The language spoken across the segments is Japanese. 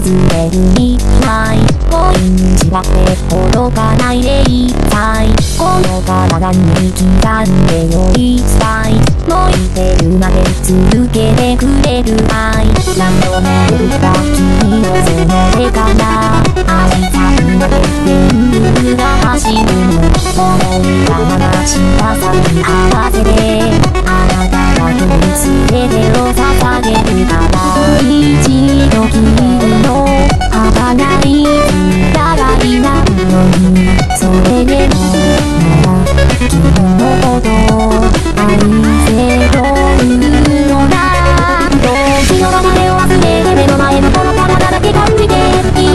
訪れるにないコイン縛って転ばないでいたい。この体に刻んでよいたい。燃えてるまで続けてくれる愛。何度も言った君のその手から会いたくなって電流が走るの。思いがまだ知らさに合わせてあなたが全てを捧げるから一度君の儚い歌がいなくのにそれでもまだ君のことを愛せというのだ。どうしようまでを忘れて目の前のこの体だけ感じて今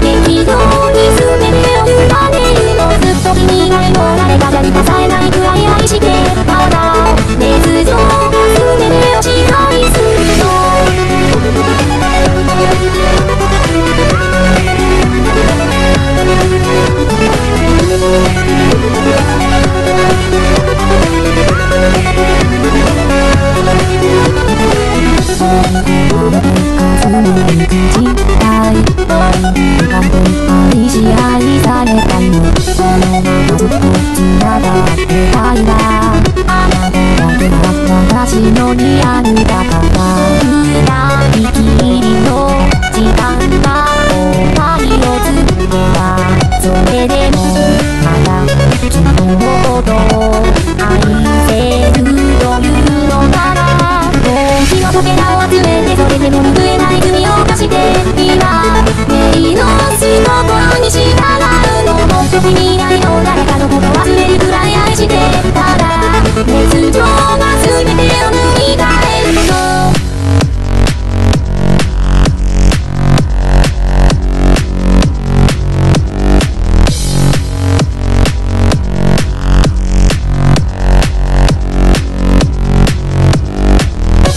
適当に全てを掴んでいるの。ずっと君以外の誰かじゃ満たされないくらい愛してただ熱情が全てを支配するの。い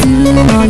つもよ